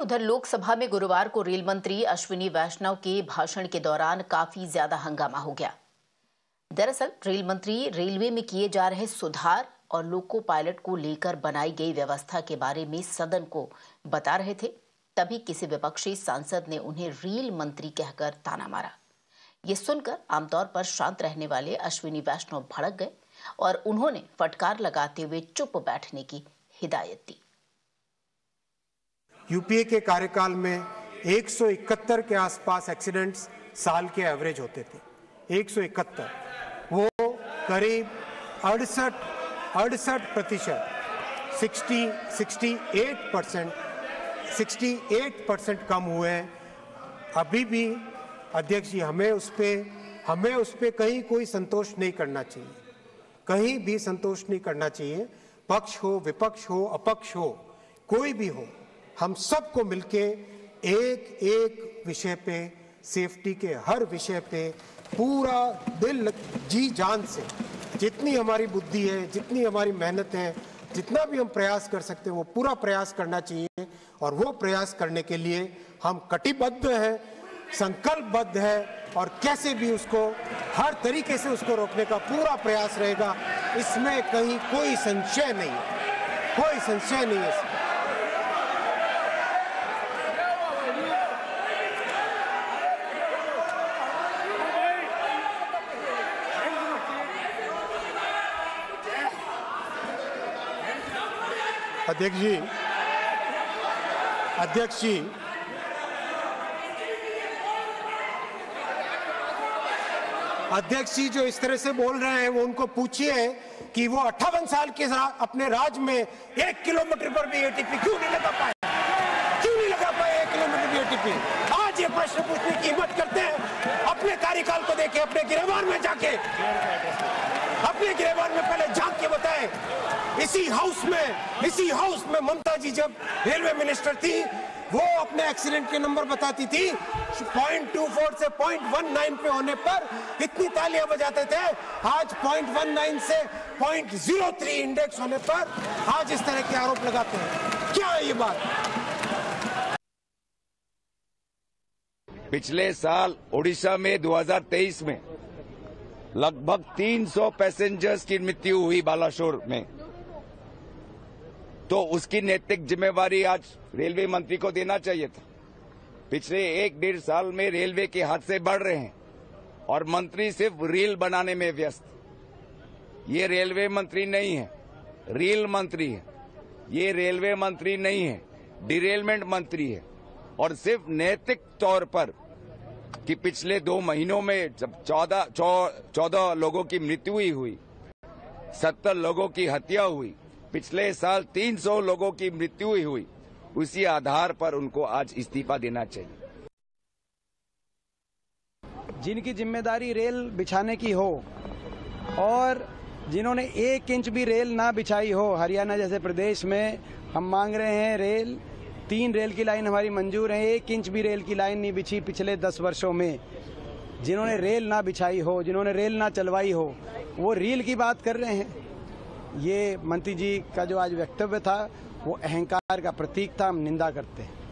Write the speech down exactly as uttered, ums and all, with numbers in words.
उधर लोकसभा में गुरुवार को रेल मंत्री अश्विनी वैष्णव के भाषण के दौरान काफी ज्यादा हंगामा हो गया। दरअसल रेल मंत्री रेलवे में किए जा रहे सुधार और लोको पायलट को लेकर बनाई गई व्यवस्था के बारे में सदन को बता रहे थे, तभी किसी विपक्षी सांसद ने उन्हें रेल मंत्री कहकर ताना मारा। ये सुनकर आमतौर पर शांत रहने वाले अश्विनी वैष्णव भड़क गए और उन्होंने फटकार लगाते हुए चुप बैठने की हिदायत दी। यूपीए के कार्यकाल में एक सौ इकहत्तर के आसपास एक्सीडेंट्स साल के एवरेज होते थे। एक सौ इकहत्तर, वो करीब अड़सठ अड़सठ प्रतिशत sixty sixty eight percent sixty eight percent कम हुए हैं। अभी भी अध्यक्ष जी, हमें उस पर हमें उस पर कहीं कोई संतोष नहीं करना चाहिए, कहीं भी संतोष नहीं करना चाहिए। पक्ष हो, विपक्ष हो, अपक्ष हो, कोई भी हो, हम सबको मिलके एक एक विषय पे, सेफ्टी के हर विषय पे पूरा दिल जी जान से, जितनी हमारी बुद्धि है, जितनी हमारी मेहनत है, जितना भी हम प्रयास कर सकते हैं वो पूरा प्रयास करना चाहिए। और वो प्रयास करने के लिए हम कटिबद्ध हैं, संकल्पबद्ध हैं और कैसे भी उसको हर तरीके से उसको रोकने का पूरा प्रयास रहेगा। इसमें कहीं कोई संशय नहीं है, कोई संशय नहीं है। अध्यक्ष जी, अध्यक्ष जी, अध्यक्ष जी जो इस तरह से बोल रहे हैं वो उनको पूछिए कि वो अट्ठावन साल के अपने राज में एक किलोमीटर पर भी ए टी पी क्यों नहीं लगा पाए, क्यों नहीं लगा पाए एक किलोमीटर भी ए टी पी। आज ये प्रश्न पूछने की हिम्मत करते हैं। अपने कार्यकाल को देखें, अपने गिरेवान में जाके, अपने गिरेवान में पहले झांक के बताएं। इसी हाउस में इसी हाउस में ममता जी जब रेलवे मिनिस्टर थी वो अपने एक्सीडेंट के नंबर बताती थी, पॉइंट टू फोर से पॉइंट वन नाइन पे होने पर इतनी तालियां बजाते थे। आज पॉइंट वन नाइन से पॉइंट ज़ीरो थ्री इंडेक्स होने पर आज इस तरह के आरोप लगाते हैं। क्या है ये बात? पिछले साल ओडिशा में दो हज़ार तेईस में लगभग तीन सौ पैसेंजर्स की मृत्यु हुई बालाशोर में, तो उसकी नैतिक जिम्मेवारी आज रेलवे मंत्री को देना चाहिए था। पिछले एक डेढ़ साल में रेलवे के हादसे बढ़ रहे हैं और मंत्री सिर्फ रील बनाने में व्यस्त। ये रेलवे मंत्री नहीं है, रील मंत्री है। ये रेलवे मंत्री नहीं है, डिरेलमेंट मंत्री है। और सिर्फ नैतिक तौर पर कि पिछले दो महीनों में जब चौदह चौदह लोगों की मृत्यु हुई हुई सत्तर लोगों की हत्या हुई, पिछले साल तीन सौ लोगों की मृत्यु हुई हुई, उसी आधार पर उनको आज इस्तीफा देना चाहिए। जिनकी जिम्मेदारी रेल बिछाने की हो और जिन्होंने एक इंच भी रेल ना बिछाई हो, हरियाणा जैसे प्रदेश में हम मांग रहे हैं रेल, तीन रेल की लाइन हमारी मंजूर है, एक इंच भी रेल की लाइन नहीं बिछी पिछले दस वर्षों में। जिन्होंने रेल ना बिछाई हो, जिन्होंने रेल ना चलवाई हो, वो रेल की बात कर रहे हैं। ये मंत्री जी का जो आज वक्तव्य था वो अहंकार का प्रतीक था, हम निंदा करते हैं।